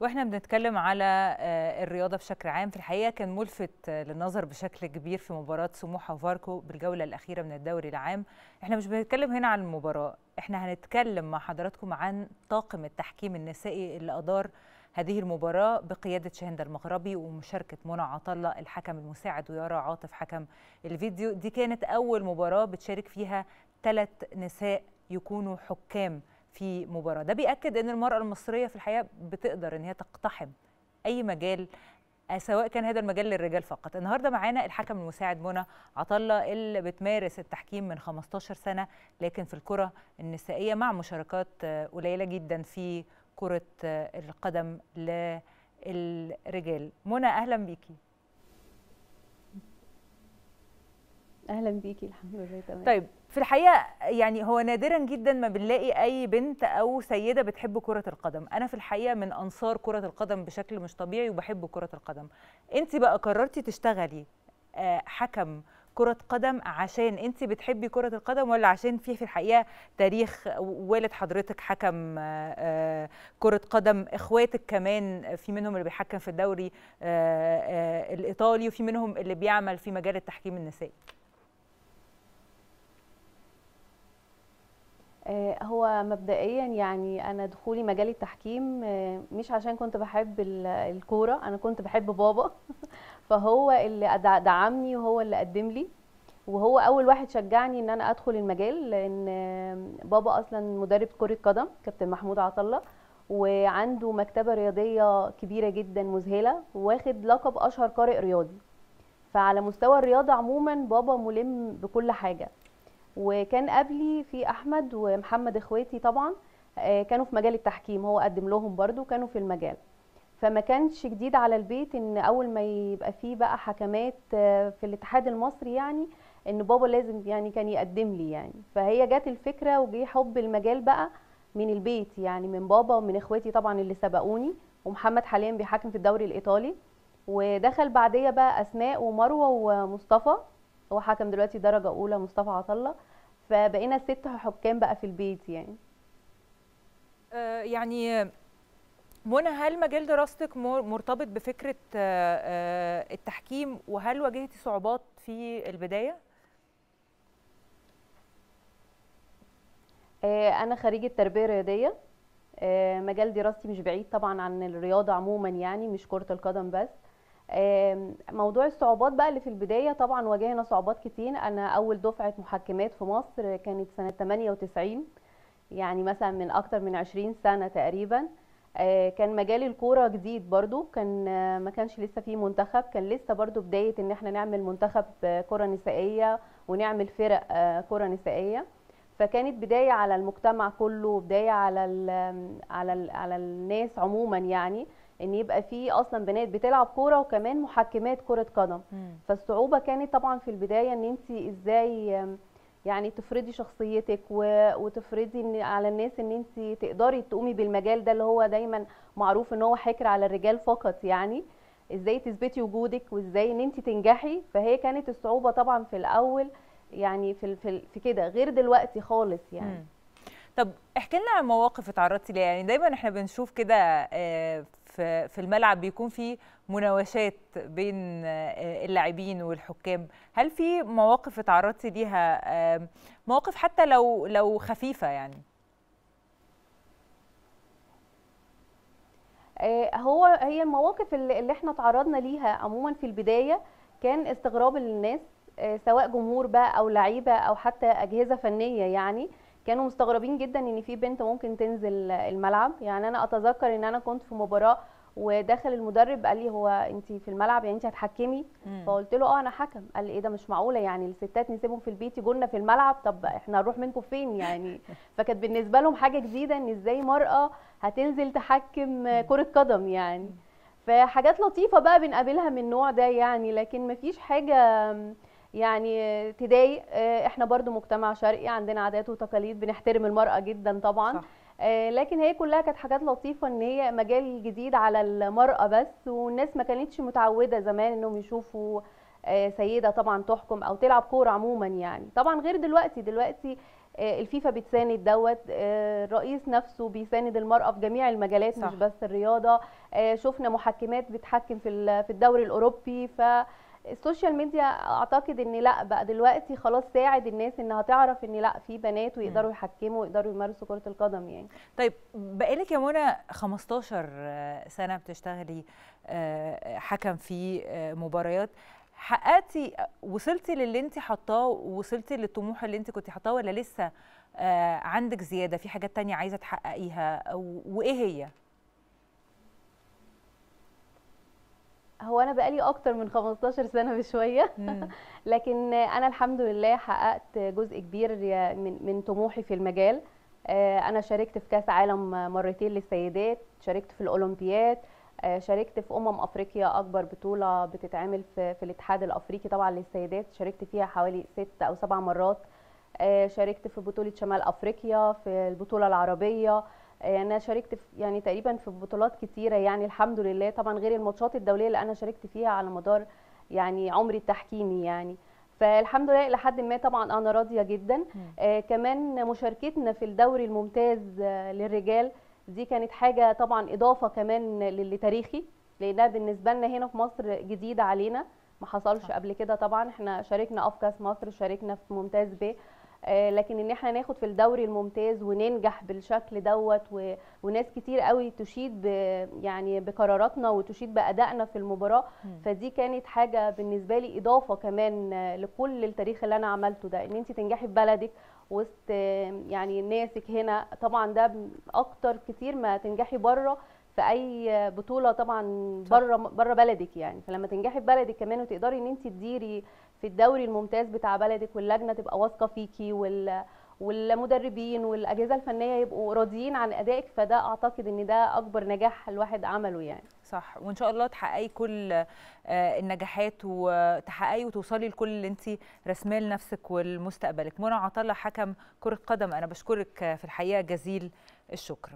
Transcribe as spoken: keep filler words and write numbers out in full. واحنا بنتكلم على الرياضه بشكل عام، في الحقيقه كان ملفت للنظر بشكل كبير في مباراه سموحه وفاركو بالجوله الاخيره من الدوري العام. احنا مش بنتكلم هنا عن المباراه، احنا هنتكلم مع حضراتكم عن طاقم التحكيم النسائي اللي ادار هذه المباراه بقياده شهند المغربي ومشاركه منى عطا الله الحكم المساعد ويارا عاطف حكم الفيديو. دي كانت اول مباراه بتشارك فيها ثلاث نساء يكونوا حكام في مباراة. ده بيأكد أن المرأة المصرية في الحقيقة بتقدر أن هي تقتحم أي مجال، سواء كان هذا المجال للرجال فقط. النهاردة معانا الحكم المساعد منى عطا الله اللي بتمارس التحكيم من خمستاشر سنة، لكن في الكرة النسائية مع مشاركات قليلة جدا في كرة القدم للرجال. منى أهلا بيكي. اهلا بيكي. الحمد لله تمام. طيب في الحقيقه يعني هو نادرا جدا ما بنلاقي اي بنت او سيده بتحب كره القدم. انا في الحقيقه من انصار كره القدم بشكل مش طبيعي وبحب كره القدم. انت بقى قررتي تشتغلي حكم كره قدم عشان انت بتحبي كره القدم، ولا عشان فيه في الحقيقه تاريخ والد حضرتك حكم كره قدم، اخواتك كمان في منهم اللي بيحكم في الدوري الايطالي وفي منهم اللي بيعمل في مجال التحكيم النسائي؟ هو مبدئيا يعني انا دخولي مجال التحكيم مش عشان كنت بحب الكوره، انا كنت بحب بابا فهو اللي دعمني وهو اللي قدم لي، وهو اول واحد شجعني ان انا ادخل المجال، لان بابا اصلا مدرب كره قدم كابتن محمود عطا الله، وعنده مكتبه رياضيه كبيره جدا مذهله، واخد لقب اشهر قارئ رياضي. فعلى مستوى الرياضه عموما بابا ملم بكل حاجه، وكان قبلي في احمد ومحمد اخواتي طبعا كانوا في مجال التحكيم، هو قدم لهم برضو كانوا في المجال، فما كانش جديد على البيت ان اول ما يبقى فيه بقى حكمات في الاتحاد المصري يعني ان بابا لازم يعني كان يقدم لي يعني. فهي جت الفكره وجي حب المجال بقى من البيت يعني، من بابا ومن اخواتي طبعا اللي سبقوني، ومحمد حاليا بيحكم في الدوري الايطالي، ودخل بعديه بقى اسماء ومروه ومصطفى، هو حكم دلوقتي درجه اولى مصطفى عطا الله، فبقينا ست حكام بقى في البيت يعني. آه يعني منى، هل مجال دراستك مرتبط بفكره آه التحكيم، وهل واجهتي صعوبات في البدايه؟ آه انا خريجه تربيه رياضيه، آه مجال دراستي مش بعيد طبعا عن الرياضه عموما يعني، مش كره القدم بس. موضوع الصعوبات بقى اللي في البدايه، طبعا واجهنا صعوبات كتير. انا اول دفعه محكمات في مصر كانت سنه تمانية وتسعين، يعني مثلا من اكتر من عشرين سنة تقريبا. كان مجال الكوره جديد برضو، كان ما كانش لسه فيه منتخب، كان لسه برضو بدايه ان احنا نعمل منتخب كره نسائيه ونعمل فرق كره نسائيه، فكانت بدايه على المجتمع كله، بدايه على ال على ال على الناس عموما يعني، ان يبقى في اصلا بنات بتلعب كوره وكمان محكمات كره قدم. فالصعوبه كانت طبعا في البدايه ان انت ازاي يعني تفرضي شخصيتك وتفرضي على الناس ان انت تقدري تقومي بالمجال ده اللي هو دايما معروف ان هو حكر على الرجال فقط يعني، ازاي تثبتي وجودك وازاي ان انت تنجحي. فهي كانت الصعوبه طبعا في الاول يعني في في كده، غير دلوقتي خالص يعني. مم. طب احكي لنا عن مواقف اتعرضتي ليها. يعني دايما احنا بنشوف كده في الملعب بيكون في مناوشات بين اللاعبين والحكام، هل في مواقف اتعرضتي ليها، مواقف حتى لو لو خفيفه يعني؟ هو هي المواقف اللي احنا اتعرضنا ليها عموما في البدايه كان استغراب الناس، سواء جمهور بقى او لعيبه او حتى اجهزه فنيه يعني، كانوا مستغربين جدا ان في بنت ممكن تنزل الملعب يعني. انا اتذكر ان انا كنت في مباراه ودخل المدرب قال لي هو انت في الملعب يعني انت هتحكمي؟ فقلت له اه انا حكم. قال لي ايه ده مش معقوله يعني، الستات نسيبهم في البيت يجوا لنا في الملعب، طب احنا هنروح منكم فين يعني؟ فكانت بالنسبه لهم حاجه جديده ان ازاي مرأة هتنزل تحكم كره قدم يعني. فحاجات لطيفه بقى بنقابلها من النوع ده يعني، لكن مفيش حاجه يعني تضايق. احنا برضو مجتمع شرقي عندنا عادات وتقاليد، بنحترم المرأة جدا طبعا، لكن هي كلها كانت حاجات لطيفة ان هي مجال جديد على المرأة بس، والناس ما كانتش متعودة زمان انهم يشوفوا سيدة طبعا تحكم او تلعب كورة عموما يعني. طبعا غير دلوقتي، دلوقتي الفيفا بتساند دوت، الرئيس نفسه بيساند المرأة في جميع المجالات، صح. مش بس الرياضة، شفنا محكمات بتحكم في في الدوري الأوروبي. فالسوشيال ميديا أعتقد إن لا بقى دلوقتي خلاص ساعد الناس إنها تعرف إن لا في بنات ويقدروا يحكموا ويقدروا يمارسوا كرة القدم يعني. طيب بقالك يا منى خمستاشر سنة بتشتغلي حكم في مباريات، حققتي وصلتي للي انت حطاه ووصلتي للطموح اللي انت كنت حطاه، ولا لسه عندك زياده في حاجات تانية عايزه تحققيها؟ وايه هي؟ هو انا بقالي اكتر من خمستاشر سنة بشويه لكن انا الحمد لله حققت جزء كبير من من طموحي في المجال. انا شاركت في كاس عالم مرتين للسيدات، شاركت في الاولمبياد، شاركت في أمم أفريقيا، أكبر بطولة بتتعمل في, في الاتحاد الأفريقي طبعا للسيدات، شاركت فيها حوالي ست أو سبع مرات. شاركت في بطولة شمال أفريقيا، في البطولة العربية، أنا شاركت يعني تقريبا في بطولات كتيرة يعني الحمد لله، طبعا غير الماتشات الدولية اللي أنا شاركت فيها على مدار يعني عمري التحكيمي يعني. فالحمد لله لحد ما طبعا أنا راضية جدا. آه كمان مشاركتنا في الدوري الممتاز للرجال دي كانت حاجة طبعا إضافة كمان لتاريخي، لأنها بالنسبة لنا هنا في مصر جديدة علينا، ما حصلش قبل كده طبعا. احنا شاركنا في كاس مصر، شاركنا في ممتاز ب، لكن ان احنا ناخد في الدوري الممتاز وننجح بالشكل دوت، وناس كتير قوي تشيد يعني بقراراتنا وتشيد بأدائنا في المباراة، فدي كانت حاجة بالنسبة لي إضافة كمان لكل التاريخ اللي أنا عملته ده، إن أنت تنجحي في بلدك وسط يعني ناسك هنا، طبعا ده اكتر كتير ما تنجحي بره في اي بطوله طبعا بره بره بلدك يعني. فلما تنجحي في بلدك كمان وتقدري ان انت تديري في الدوري الممتاز بتاع بلدك، واللجنه تبقى واثقه فيكي، وال والمدربين والاجهزه الفنيه يبقوا راضيين عن ادائك، فده اعتقد ان ده اكبر نجاح الواحد عمله يعني. صح، وان شاء الله تحققي كل النجاحات وتحققي وتوصلي لكل اللي انت رسماه لنفسك ولمستقبلك. منى عطا الله، حكم كره قدم، انا بشكرك في الحقيقه جزيل الشكر.